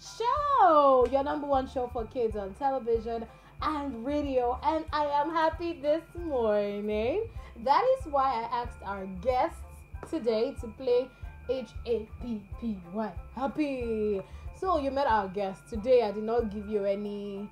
show, your number one show for kids on television and radio. And I am happy this morning. That is why I asked our guests today to play H-A-P-P-Y, happy. So you met our guest today. I did not give you any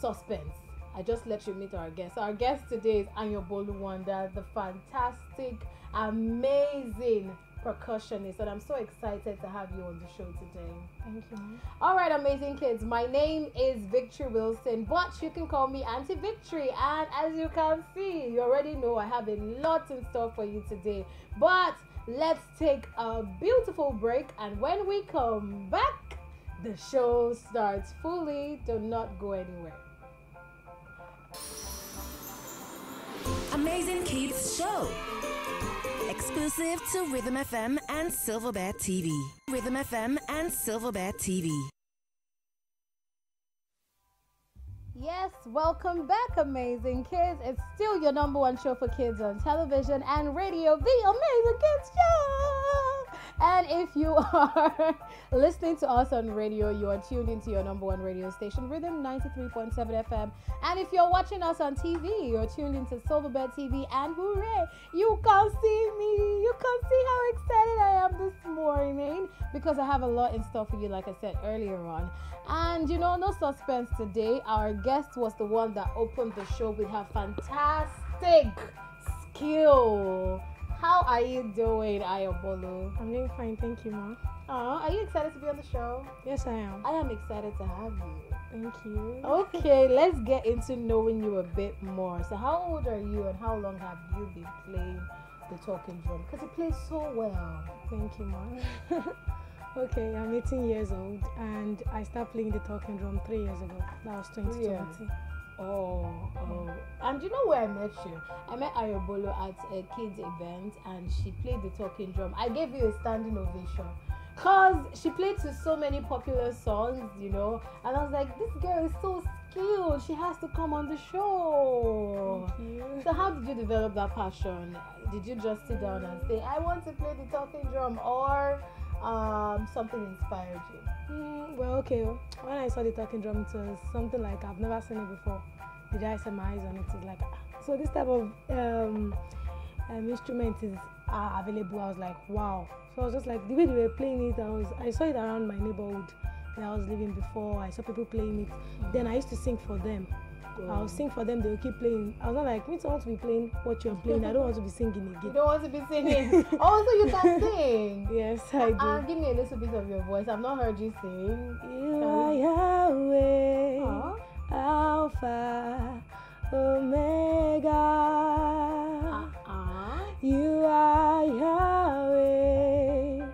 suspense. I just let you meet our guest. So our guest today is Ayanbolu Wonder, the fantastic, amazing percussionist, and I'm so excited to have you on the show today. Thank you. All right, amazing kids. My name is Victory Wilson, but you can call me Auntie Victory. And as you can see, you already know I have a lot in store for you today. But let's take a beautiful break, and when we come back, the show starts fully. Do not go anywhere. Amazing Kids Show. Exclusive to Rhythm FM and Silverbird TV. Rhythm FM and Silverbird TV. Yes, welcome back, amazing kids. It's still your number one show for kids on television and radio, the Amazing Kids Show. And if you are listening to us on radio, you are tuned into your number one radio station, Rhythm 93.7 FM. And if you're watching us on TV, you're tuned into Silverbird TV. And hooray, you can't see me. You can't see how excited I am this morning, because I have a lot in store for you, like I said earlier on. And you know, no suspense today. Our guest was the one that opened the show with her fantastic skill. How are you doing, Ayanbolu? I'm doing fine, thank you, Ma. Are you excited to be on the show? Yes, I am. I am excited to have you. Thank you. Okay, let's get into knowing you a bit more. So how old are you, and how long have you been playing the talking drum? Because you play so well. Thank you, Ma. Okay, I'm 18 years old, and I started playing the talking drum 3 years ago. That was 2020. Yeah. Oh, and you know where I met you? I met Ayanbolu at a kids event, and she played the talking drum. I gave you a standing ovation, cause she played to so many popular songs, you know. And I was like, this girl is so skilled. She has to come on the show. Thank you. So how did you develop that passion? Did you just sit down and say, I want to play the talking drum, or something inspired you? Well, okay, when I saw the talking drum, it was something like I've never seen it before. The day I set my eyes on it, it's like, so this type of instrument is available. I was like, wow. So I was just like, the way they were playing it, I saw it around my neighborhood that I was living before. I saw people playing it. Then I used to sing for them. I'll sing for them, they'll keep playing. I was not like, we don't want to be playing what you're playing. I don't want to be singing again. You don't want to be singing. Also, you can sing. Yes, I do. Give me a little bit of your voice. I've not heard you sing. You are Yahweh, Alpha, Omega. You are Yahweh,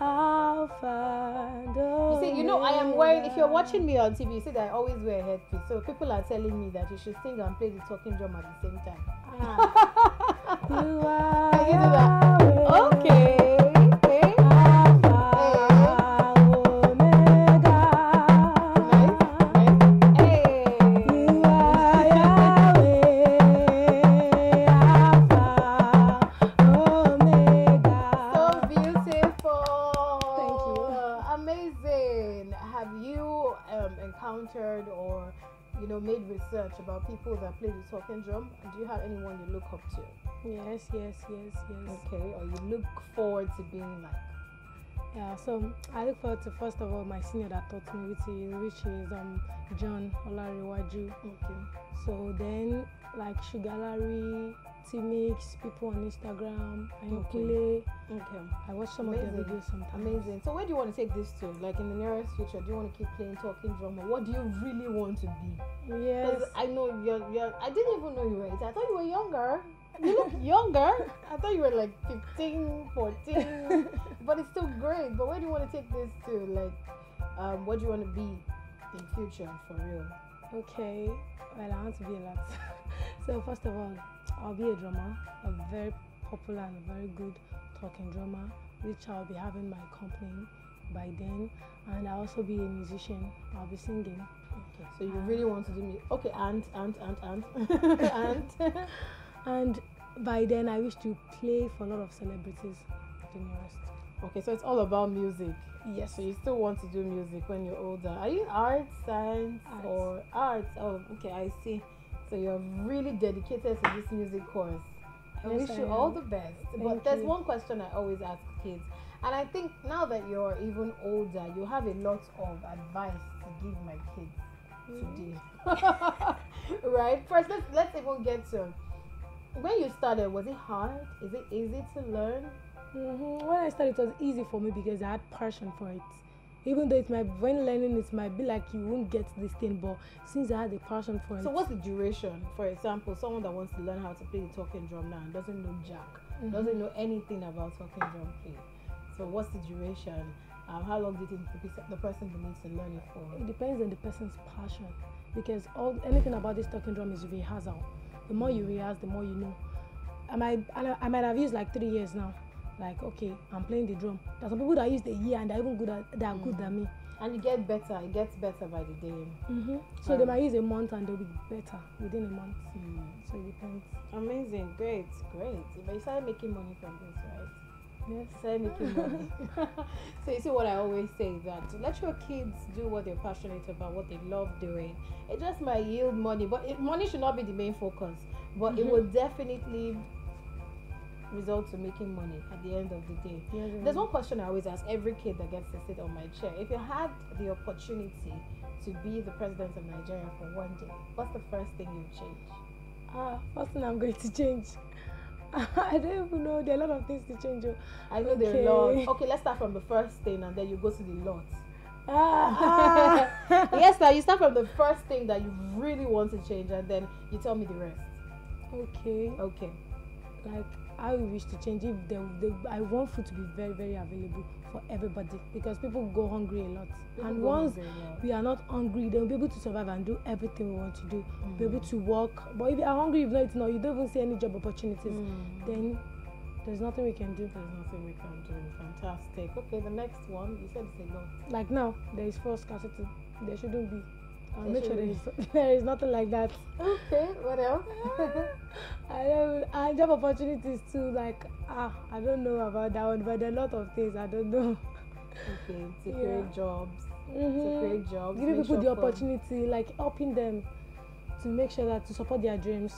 Alpha, Omega. You see, you know, I am wearing, if you're watching me on TV, you see that I always wear a headpiece. So people are telling me that you should sing and play the talking drum at the same time. You are. Can you do that? Okay. Or, you know, made research about people that play the talking drum, and do you have anyone you look up to? Yes. Okay, or you look forward to being like? Yeah, so I look forward to, first of all, my senior that taught me, which is John Olarewaju. Okay. So then, like Sugar Larry T-Mix, people on Instagram, Ayanbolu. Okay. I watch some of their videos sometimes. Amazing. So where do you want to take this to? Like in the nearest future, do you want to keep playing talking drum, or what do you really want to be? Yes. I know you're. I didn't even know you were 18. I thought you were younger. You look younger. I thought you were like 15, 14. But it's still great. But where do you want to take this to? Like, what do you want to be in future for real? Okay. Well, I want to be a lot. So first of all, I'll be a drummer, a very popular and very good talking drummer, which I'll be having my company by then. And I'll also be a musician. I'll be singing. Okay. So you really want to do music? Okay, and by then I wish to play for a lot of celebrities. The nearest. Okay, so it's all about music. Yes. So you still want to do music when you're older. Are you arts, science, arts, or arts? Oh, okay, I see. So you're really dedicated to this music course. I wish you all the best. But there's one question I always ask kids. And I think now that you're even older, you have a lot of advice to give my kids today. Right? First, let's even get to when you started. Was it hard? Is it easy to learn? When I started, it was easy for me because I had passion for it. Even though when learning, it might be like you won't get this thing, but since I had a passion for it. So what's the duration? For example, someone that wants to learn how to play the talking drum now and doesn't know jack, doesn't know anything about talking drum play. So what's the duration? How long do you think the person needs to learn it for? It depends on the person's passion, because anything about this talking drum is rehearsal. The more you rehearse, the more you know. I might have used like 3 years now. Like, okay, I'm playing the drum. There are some people that use the year and they're even good at, they're good than me. And you get better. It gets better by the day. So they might use a month and they'll be better within a month. So it depends. Amazing. Great. Great. But you started making money from this, right? Yes, So you see what I always say, that let your kids do what they're passionate about, what they love doing. It just might yield money, but money should not be the main focus. But it will definitely result to making money at the end of the day. There's one question I always ask every kid that gets to sit on my chair. If you had the opportunity to be the president of Nigeria for one day, what's the first thing you'd change? First thing I'm going to change. I don't even know. There are a lot of things to change. I know there are a lot. Okay, let's start from the first thing and then you go to the lot. Yes, now you start from the first thing that you really want to change and then you tell me the rest. Okay. Okay. Like, I wish to change if I want food to be very, very available for everybody, because people go hungry a lot. And once we are not hungry, then we'll be able to survive and do everything we want to do. We'll be able to work. But if you are hungry, you don't even see any job opportunities. Then there's nothing we can do. There's nothing we can do. Fantastic. Okay, the next one, you said it's a lot. Like now, there is forced scarcity. There shouldn't be. I'll make sure there is nothing like that. Okay, what else? I have opportunities to, like, I don't know about that one, but there are a lot of things I don't know. Okay, to create jobs. To create jobs. Giving people the opportunity, like helping them to make sure that to support their dreams.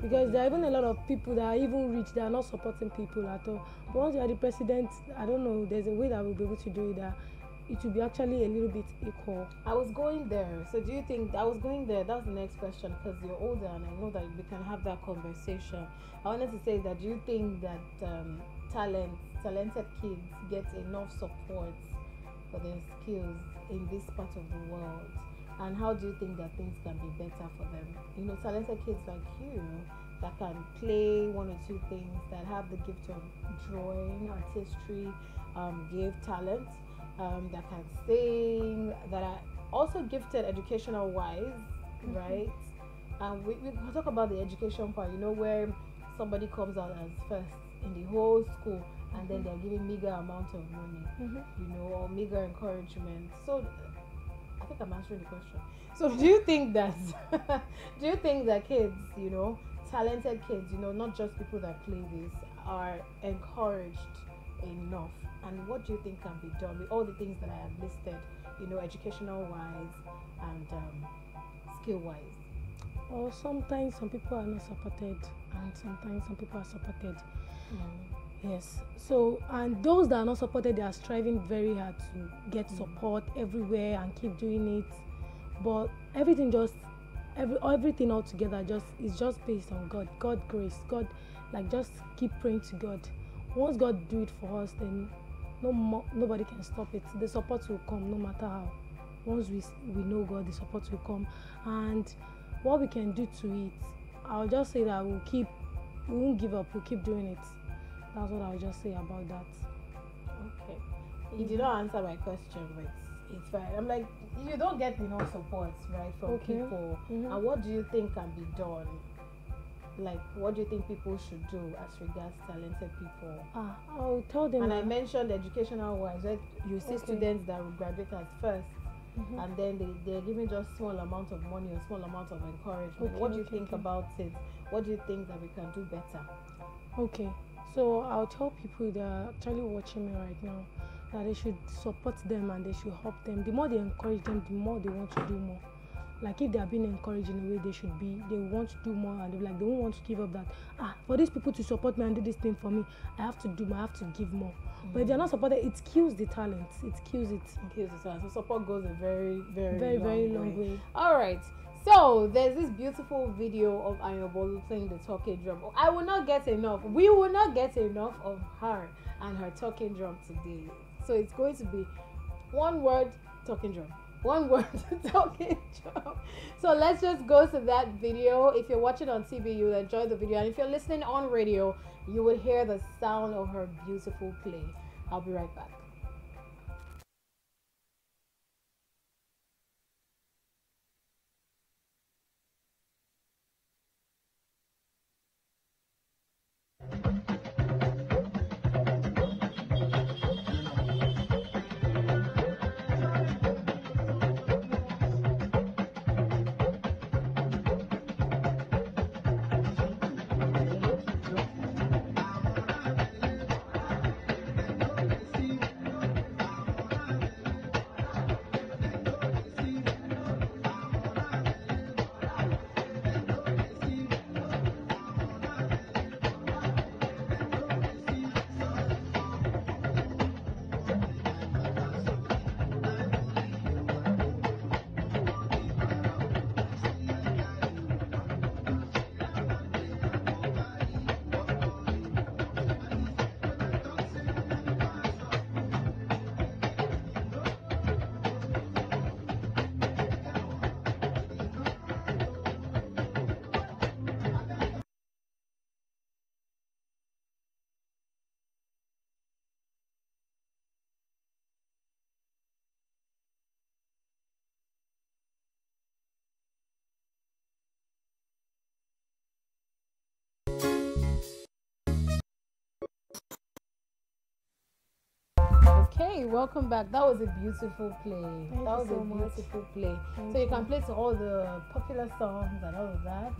Because there are even a lot of people that are even rich, they are not supporting people at all. But once you are the president, I don't know, there's a way that we'll be able to do it. It will be actually a little bit equal. I was going there. That's the next question, because you're older and I know that we can have that conversation. I wanted to say that, do you think that talented kids get enough support for their skills in this part of the world? And how do you think that things can be better for them? You know, talented kids like you that can play one or two things, that have the gift of drawing, artistry, give talent. That can sing, that are also gifted educational-wise, right? And we can talk about the education part, you know, where somebody comes out as first in the whole school and then they're giving meager amount of money, you know, or meager encouragement. So I think I'm answering the question. So do you think that kids, you know, talented kids, you know, not just people that play this, are encouraged enough? And what do you think can be done with all the things that I have listed, you know, educational-wise and skill-wise? Or sometimes some people are not supported, and sometimes some people are supported. Yes. So, and those that are not supported, they are striving very hard to get support everywhere and keep doing it. But everything everything all together is just based on God. God grace. God, like, just keep praying to God. Once God do it for us, then nobody can stop it. The support will come, no matter how. Once we know God, the support will come. And what we can do to it, I'll just say that we won't give up, we'll keep doing it. That's what I'll just say about that. Okay. You did not answer my question, but it's fine. I'm like, you don't get enough support, right, from people. And what do you think can be done? Like, what do you think people should do as regards talented people? I'll tell them. And I mentioned educational-wise, that you see students that will graduate at first, and then they're given just small amount of money or small amount of encouragement. What do you think about it? What do you think that we can do better? Okay, So I'll tell people that are actually watching me right now that they should support them and they should help them. The more they encourage them, the more they want to do more. Like if they are being encouraged in a way they should be, they want to do more, and like they won't want to give up that, for these people to support me and do this thing for me, I have to do more, I have to give more. Mm-hmm. But if they're not supported, it kills the talent. It kills it. It kills the talent. So support goes a very, very, very, very long way. All right. So there's this beautiful video of Ayanbolu playing the talking drum. I will not get enough. We will not get enough of her and her talking drum today. So it's going to be one word talking drum. One word talking drum. So let's just go to that video. If you're watching on TV, you'll enjoy the video. And if you're listening on radio, you will hear the sound of her beautiful play. I'll be right back. Okay, welcome back. That was a beautiful play. Thank you so much. So you can play to all the popular songs and all of that.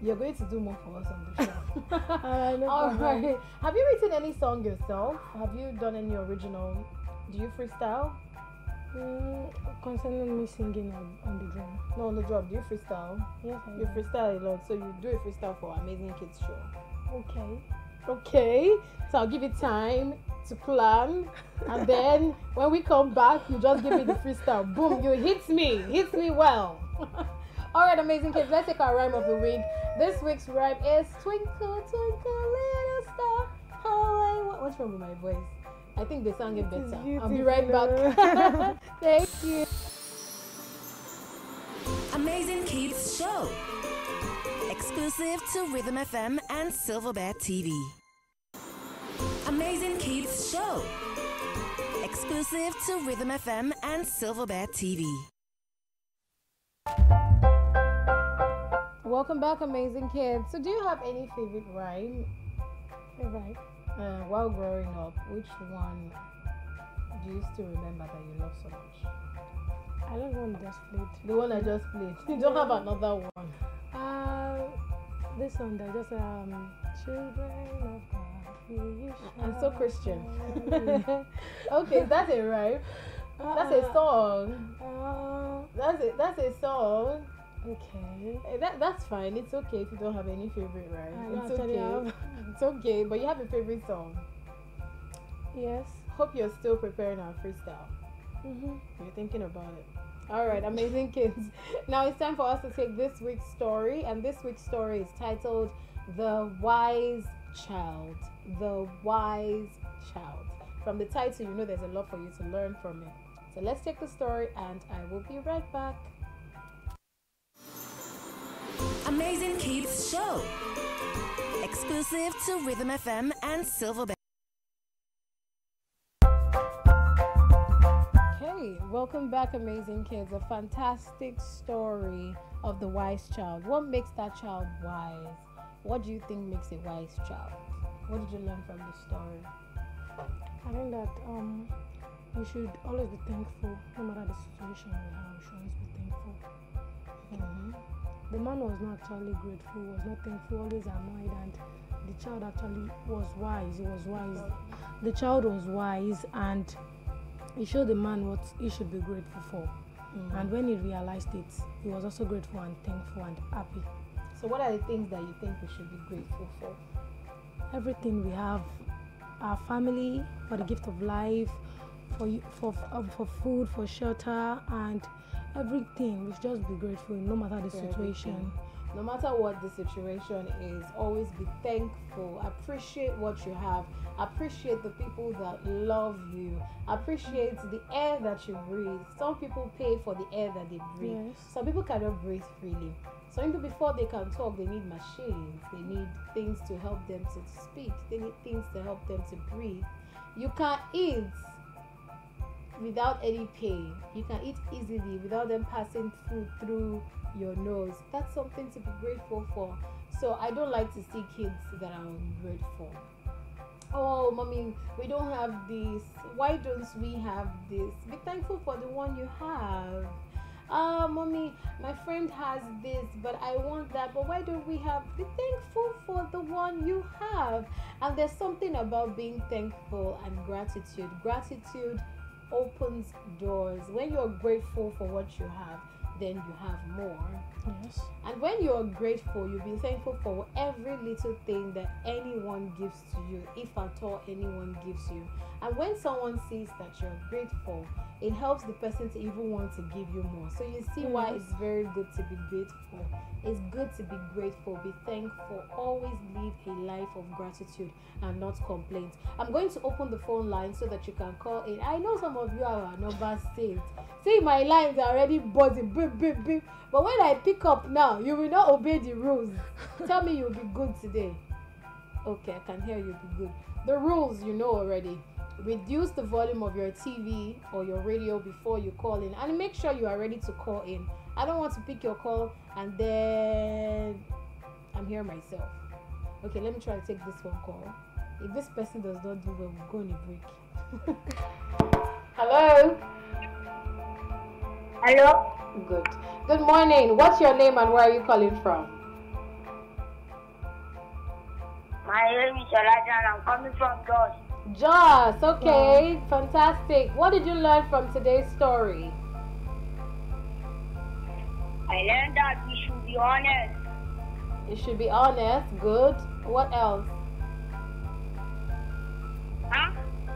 You're going to do more for us on the show. All right. Have you written any song yourself? Have you done any original? Do you freestyle? Concerning me singing on the drum. No, on the drum. Do you freestyle? Yes, I do. You freestyle a lot. So you do a freestyle for Amazing Kids Show. Okay. Okay, so I'll give you time to plan, and then when we come back, you just give me the freestyle. Boom, you hit me well. All right, amazing kids, let's take our rhyme of the week. This week's rhyme is Twinkle, Twinkle, Little Star. What's wrong with my voice? I think they sang it better. I'll be right back. Thank you. Amazing Kids Show. Exclusive to Rhythm FM and Silverbird TV. Amazing Kids Show. Exclusive to Rhythm FM and Silverbird TV. Welcome back, amazing kids. So do you have any favorite rhyme? While growing up, which one do you still remember that you love so much? I love one I just played. The one I just played. You don't have another one. This one that just children of God. And so Christian. Okay, that's a rhyme. That's a song. That's a song. Okay. That's fine. It's okay if you don't have any favorite rhyme. It's okay. It's okay, but you have a favorite song. Yes. Hope you're still preparing our freestyle. You're thinking about it. All right, amazing kids. Now it's time for us to take this week's story, and this week's story is titled The Wise Child. The Wise Child. From the title, you know there's a lot for you to learn from it. So let's take the story, and I will be right back. Amazing Kids Show. Exclusive to Rhythm FM and Silverbird. Welcome back, amazing kids. A fantastic story of the wise child. What makes that child wise? What do you think makes a wise child? What did you learn from the story? I think that you should always be thankful, no matter the situation you have. You should always be thankful. Mm-hmm. The man was not actually grateful, was not thankful, always annoyed, and the child actually was wise. He was wise. The child was wise, and he showed the man what he should be grateful for. Mm-hmm. And when he realized it, he was also grateful and thankful and happy. So what are the things that you think we should be grateful for? Everything we have, our family, for the gift of life, for food, for shelter, and everything. We should just be grateful no matter the situation. Everything. No matter what the situation is, always be thankful. Appreciate what you have. Appreciate the people that love you. Appreciate the air that you breathe. Some people pay for the air that they breathe. Yes. Some people cannot breathe freely. Some people, before they can talk, they need machines. They need things to help them to speak. They need things to help them to breathe. You can eat without any pain. You can eat easily without them passing food through your nose. That's something to be grateful for. So I don't like to see kids that are ungrateful. Oh, mommy, we don't have this. Why don't we have this? Be thankful for the one you have. Ah, mommy, my friend has this, but I want that. But why don't we have? Be thankful for the one you have. And there's something about being thankful and gratitude. Gratitude opens doors. When you're grateful for what you have, then you have more. Yes. And when you're grateful, you'll be thankful for every little thing that anyone gives to you, if at all anyone gives you. And when someone sees that you're grateful, it helps the person to even want to give you more. So you see why it's very good to be grateful. It's good to be grateful, be thankful, always live a life of gratitude and not complaint. I'm going to open the phone line so that you can call in. I know some of you are number saved. See, my lines are already buzzing, beep, beep, beep. But when I pick up now, you will not obey the rules. Tell me you'll be good today. Okay, I can hear you'll be good. The rules you know already. Reduce the volume of your TV or your radio before you call in, and make sure you are ready to call in. I don't want to pick your call and then I'm here myself. Okay, let me try to take this one call. If this person does not do well, we'll go on a break. Hello? Hello? Good. Good morning. What's your name and where are you calling from? My name is Elijah and I'm coming from Jos. Jos, okay, yeah. Fantastic. What did you learn from today's story? I learned that we should be honest. You should be honest, good. What else? Huh?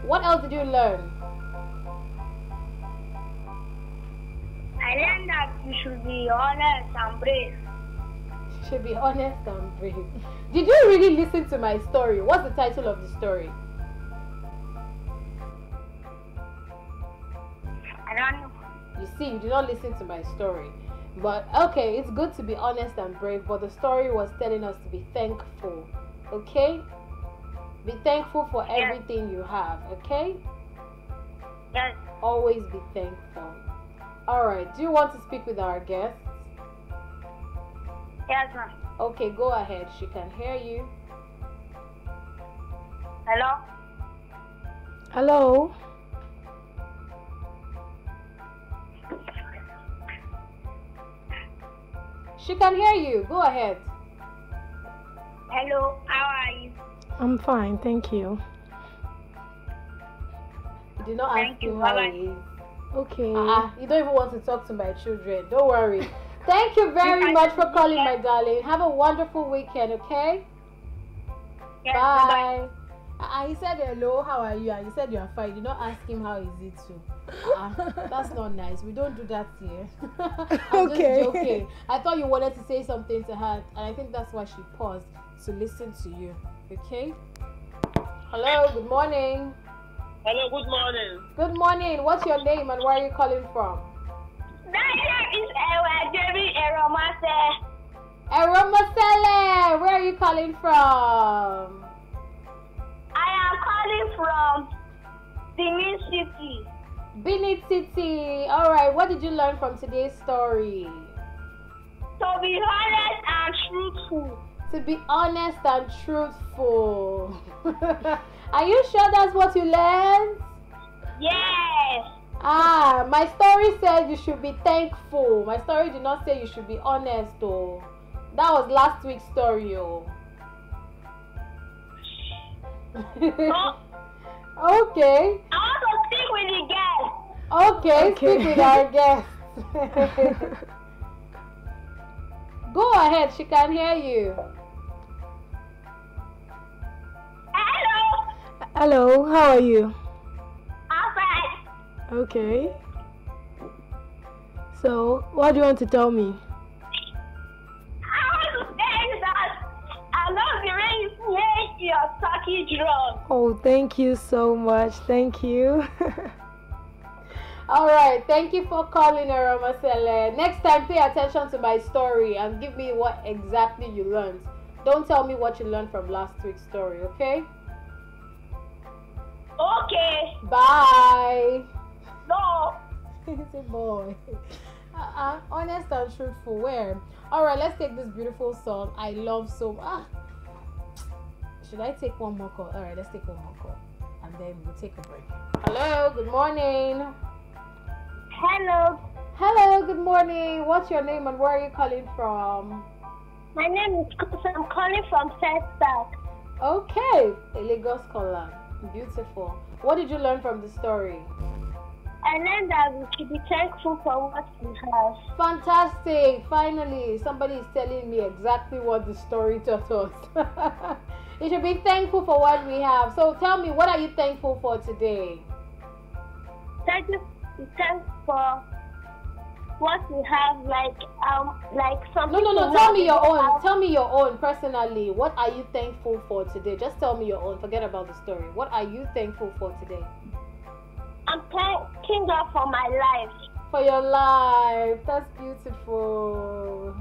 What else did you learn? I learned that you should be honest and brave. Should be honest and brave. Did you really listen to my story? What's the title of the story? I don't know. You see, you did not listen to my story. But okay, it's good to be honest and brave, but the story was telling us to be thankful. Okay? Be thankful for everything you have, okay? Yes. Always be thankful. Alright, do you want to speak with our guest? Yes, ma'am. Okay, go ahead. She can hear you. Hello? Hello? She can hear you. Go ahead. Hello, how are you? I'm fine, thank you. You did not ask you how are you. Okay. You don't even want to talk to my children. Don't worry. Thank you very much for calling, my darling. Have a wonderful weekend, okay? Yes, bye. He said hello, how are you? And you said you are fine. You don't ask him how is it too. That's not nice. We don't do that here. I'm just joking. I thought you wanted to say something to her, and I think that's why she paused to listen to you. Okay? Hello, good morning. Hello, good morning. Good morning. What's your name and where are you calling from? My name is Jeremy Eromasele. Eromasele, where are you calling from? I am calling from Benin City. Benin City. All right. What did you learn from today's story? To be honest and truthful. To be honest and truthful. Are you sure that's what you learned? Yes. Ah, my story says you should be thankful. My story did not say you should be honest, though. That was last week's story, oh. Okay. I want to speak with the guest. Okay, speak with our guest. Go ahead, she can hear you. Hello. Hello, how are you? I'm fine. Okay. So, what do you want to tell me? Your talking drum. Oh, thank you so much. Thank you. All right. Thank you for calling, Aramasele. Next time, pay attention to my story and give me what exactly you learned. Don't tell me what you learned from last week's story, okay? Okay. Bye. No. It's a boy. Honest and truthful. Where? All right. Let's take this beautiful song. I love so much. Ah. Should I take one more call? All right, let's take one more call and then we'll take a break. Hello, good morning. Hello. Hello, good morning. What's your name and where are you calling from? My name is Kosa. I'm calling from South. Okay, a Lagos caller. Beautiful. What did you learn from the story? I learned that we should be thankful for what we have. Fantastic. Finally, somebody is telling me exactly what the story taught us. You should be thankful for what we have. So tell me, what are you thankful for today? Thankful for what we have, like something. No. Tell me your own. Tell me your own personally. What are you thankful for today? Just tell me your own. Forget about the story. What are you thankful for today? I'm thanking God for my life. For your life. That's beautiful.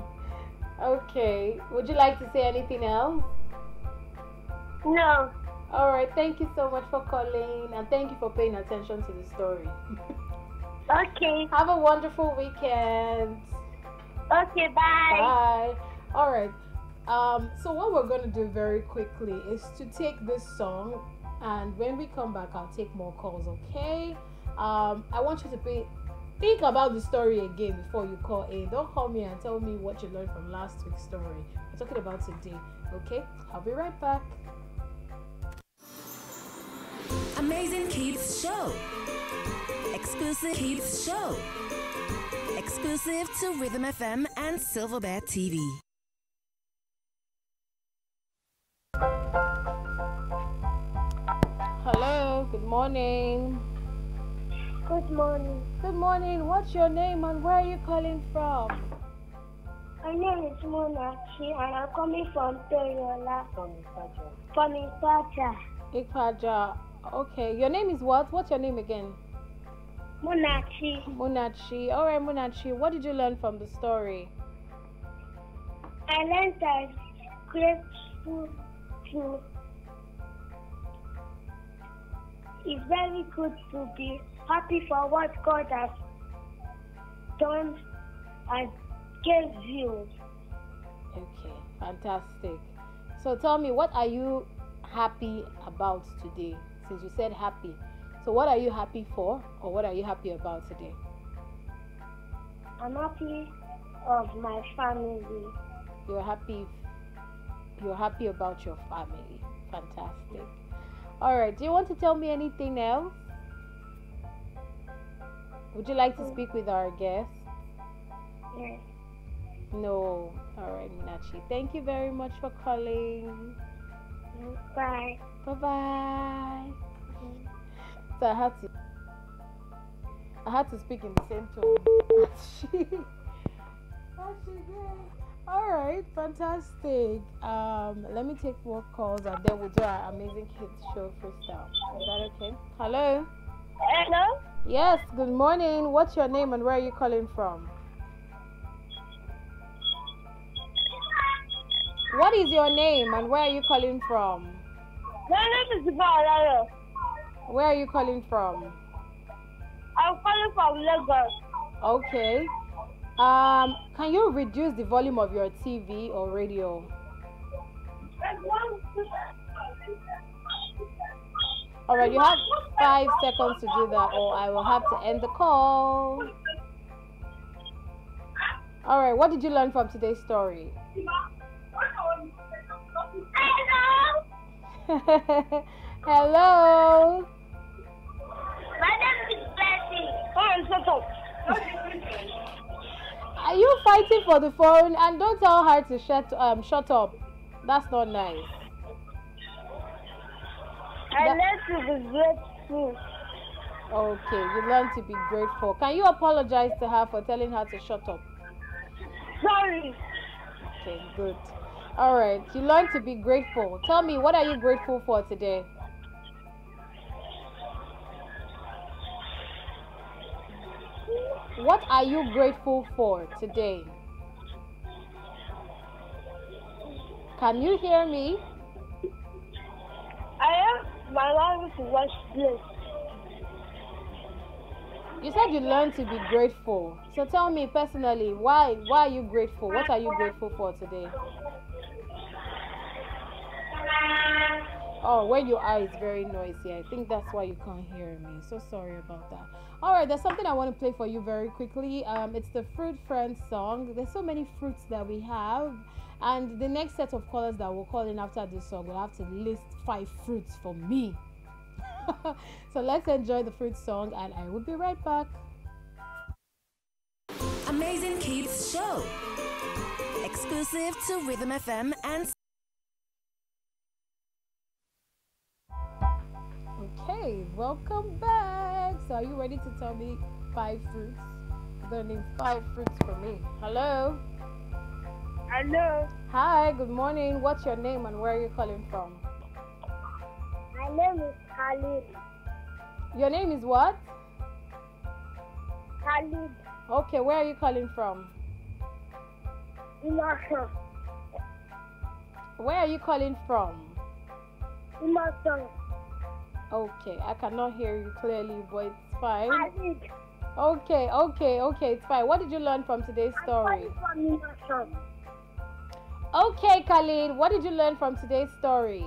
Okay. Would you like to say anything else? No. All right. Thank you so much for calling and thank you for paying attention to the story. Okay. Have a wonderful weekend. Okay. Bye. Bye. All right. So what we're going to do very quickly is to take this song, and when we come back, I'll take more calls. Okay. I want you to think about the story again before you call in. Don't call me and tell me what you learned from last week's story. We're talking about today. Okay. I'll be right back. Amazing Kids Show. Exclusive Kids Show. Exclusive to Rhythm FM and Silverbird TV. Hello, good morning. Good morning. Good morning. What's your name and where are you calling from? My name is Mona Chi and I'm coming from Toyola. From Iguarca. Iguarca. Okay, your name is what? What's your name again? Munachi. Munachi. All right, Munachi. What did you learn from the story? I learned that it's very good to be happy for what God has done and gave you. Okay, fantastic. So tell me, what are you happy about today? Since you said happy, so what are you happy for, or what are you happy about today? I'm happy of my family. You're happy about your family. Fantastic. All right, do you want to tell me anything else? Would you like to speak with our guest? Yes. No. All right, Minachi, thank you very much for calling. Bye. Bye-bye. So I had to speak in the same tone. Alright, fantastic. Let me take more calls and then we'll do our Amazing Kids Show freestyle. Is that okay? Hello? Hello? Yes, good morning. What's your name and where are you calling from? What is your name and where are you calling from? My name is Valero. Where are you calling from? I'm calling from Lagos. Okay. Can you reduce the volume of your TV or radio? All right, you have 5 seconds to do that, or I will have to end the call. All right, what did you learn from today's story? Hello. Hello. My name is Betty. Oh, are you fighting for the phone? And don't tell her to shut up. That's not nice. I learned to be grateful. Okay, you learned to be grateful. Can you apologize to her for telling her to shut up? Sorry. Okay, good. All right, you learned to be grateful. Tell me, what are you grateful for today? What are you grateful for today? Can you hear me? I am. My language is worthless. You said you learned to be grateful. So tell me personally, why are you grateful? What are you grateful for today? Oh, where you are is very noisy. I think that's why you can't hear me. So sorry about that. All right, there's something I want to play for you very quickly. It's the Fruit Friends song. There's so many fruits that we have. And the next set of callers that will call in after this song will have to list 5 fruits for me. So let's enjoy the fruit song, and I will be right back. Amazing Kids Show. Exclusive to Rhythm FM and... Okay, welcome back. So are you ready to tell me 5 fruits? You're gonna name 5 fruits for me. Hello? Hello. Hi, good morning. What's your name and where are you calling from? My name is Khalid. Your name is what? Khalid. Okay, where are you calling from? Iguarca. Where are you calling from? Iguarca. Okay, I cannot hear you clearly, but it's fine. Okay, it's fine. What did you learn from today's story? Okay, Khalid, what did you learn from today's story?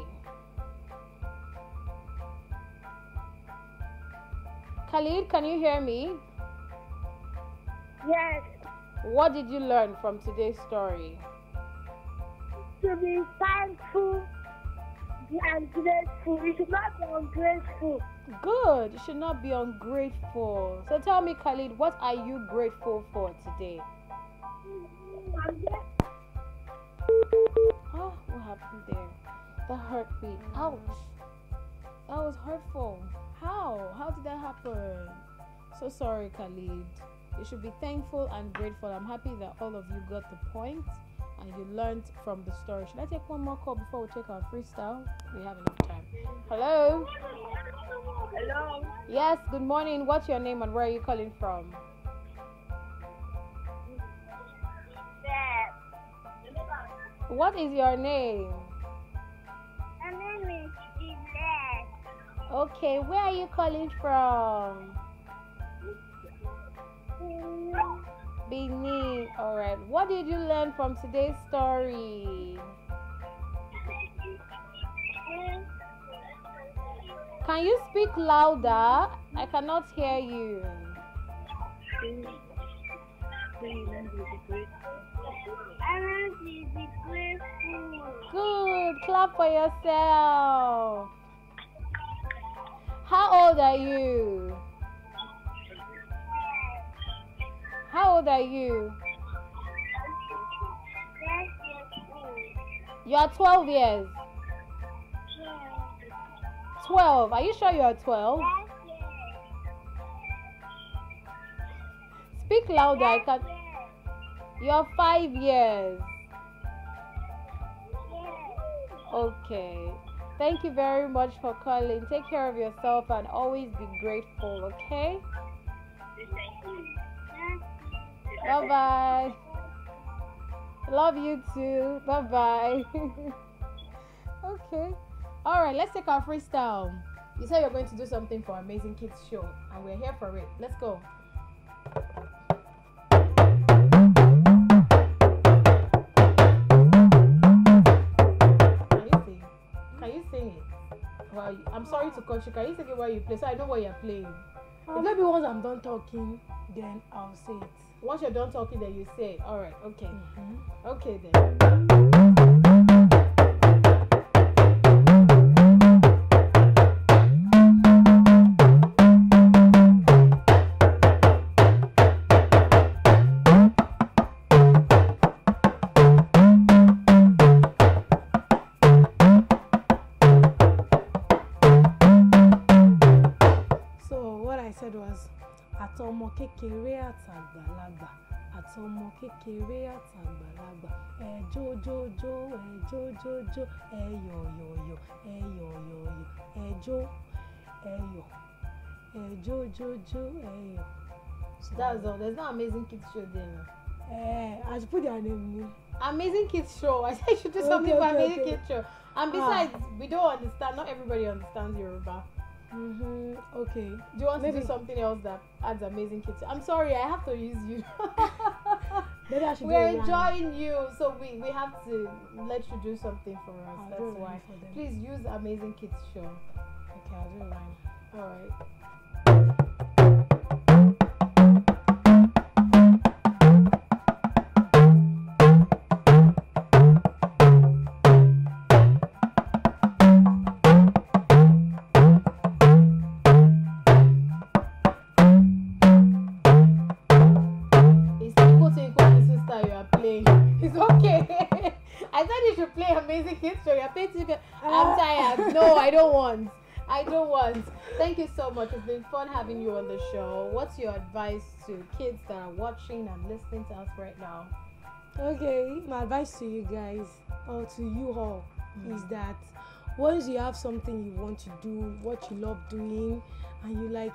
Khalid, can you hear me? Yes. What did you learn from today's story? To be thankful. I'm grateful. You should not be ungrateful. Good. You should not be ungrateful. So tell me, Khalid, what are you grateful for today? Oh, what happened there? That hurt me. Ouch. That was hurtful. How? How did that happen? So sorry, Khalid. You should be thankful and grateful. I'm happy that all of you got the point. And you learned from the story. Should I take one more call before we take our freestyle? We have enough time. Hello? Hello? Yes, good morning. What's your name and where are you calling from? Beth. What is your name? My name is Yvette. Okay, where are you calling from? Benin. All right. What did you learn from today's story? Can you speak louder? I cannot hear you. Good. Clap for yourself. How old are you? How old are you? You are 12 years? 12. Are you sure you are 12? Speak louder. I can't. You are 5 years. Okay. Thank you very much for calling. Take care of yourself and always be grateful, okay? Bye-bye. Love you too. Bye-bye. Okay. All right, let's take our freestyle. You said you're going to do something for Amazing Kids Show, and we're here for it. Let's go. Can you sing it? Well, I'm I'm sorry to cut you. Can you take it while you play so I know what you're playing? If maybe once I'm done talking, then I'll say it. Once you're done talking, then you say it. Alright, okay. Mm-hmm. Okay then. Àtọmọ kékeré àtàgbàlagbà, àtọmọ kékeré àtàgbàlagbà, ẹ jó jó jó, ẹ jó jó jó, ẹ yọ̀ yọ̀ yọ̀, ẹ yọ̀ yọ̀ yọ̀, ẹ jó, ẹ yọ̀, ẹ jó jó jó, ẹ yọ̀. That's all. There's no Amazing Kids show there. I should put their name in. Amazing Kids show. I said you should do something for Amazing Kids show. And besides, we don't understand. Not everybody understands Yoruba. Mm-hmm. Okay. Do you want maybe to do something else that adds Amazing Kids? I'm sorry, I have to use you. Maybe I should. We're enjoying you, so we have to let you do something for us. I'll That's why. Please use Amazing Kids show. Okay, I'll do a line. All right. I don't want. Thank you so much. It's been fun having you on the show. What's your advice to kids that are watching and listening to us right now? Okay, my advice to you guys, or to you all, is that once you have something you want to do, what you love doing, and you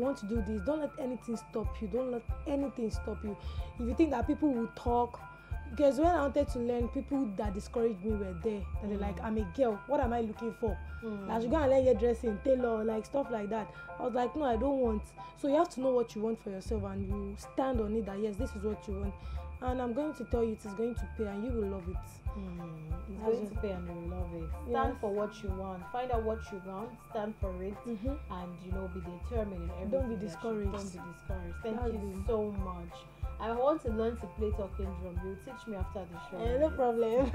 want to do this, don't let anything stop you. Don't let anything stop you. If you think that people will talk, because when I wanted to learn, people that discouraged me were there. And they're like, I'm a girl, what am I looking for? I should go and learn hairdressing, tailor, like stuff like that. I was like, no, I don't want. So you have to know what you want for yourself, and you stand on it that yes, this is what you want. And I'm going to tell you, it is going to pay, and you will love it. It's going to pay, and you will love it. Stand for what you want. Find out what you want. Stand for it, and you know, be determined. Don't be discouraged. Don't be discouraged. Thank you so much. I want to learn to play talking drum. You'll teach me after the show. No problem.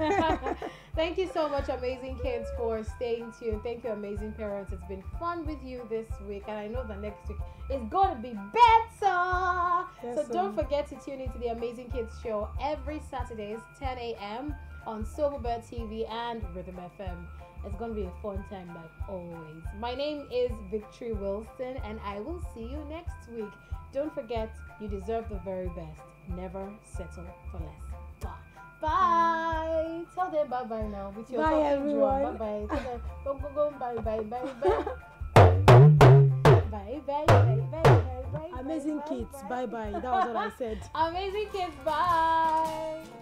Thank you so much, Amazing Kids, for staying tuned. Thank you, Amazing Parents. It's been fun with you this week, and I know that next week is going to be better. Yes, so don't forget to tune into the Amazing Kids show every Saturdays, 10 a.m. on Silverbird TV and Rhythm FM. It's going to be a fun time like always. My name is Victory Wilson, and I will see you next week. Don't forget, you deserve the very best. Never settle for less. Bye. Tell them bye-bye now. With your bye, everyone. Bye-bye. Tell them go. Bye-bye. Bye-bye. Amazing Kids. Bye-bye. That was what I said. Amazing Kids. Bye.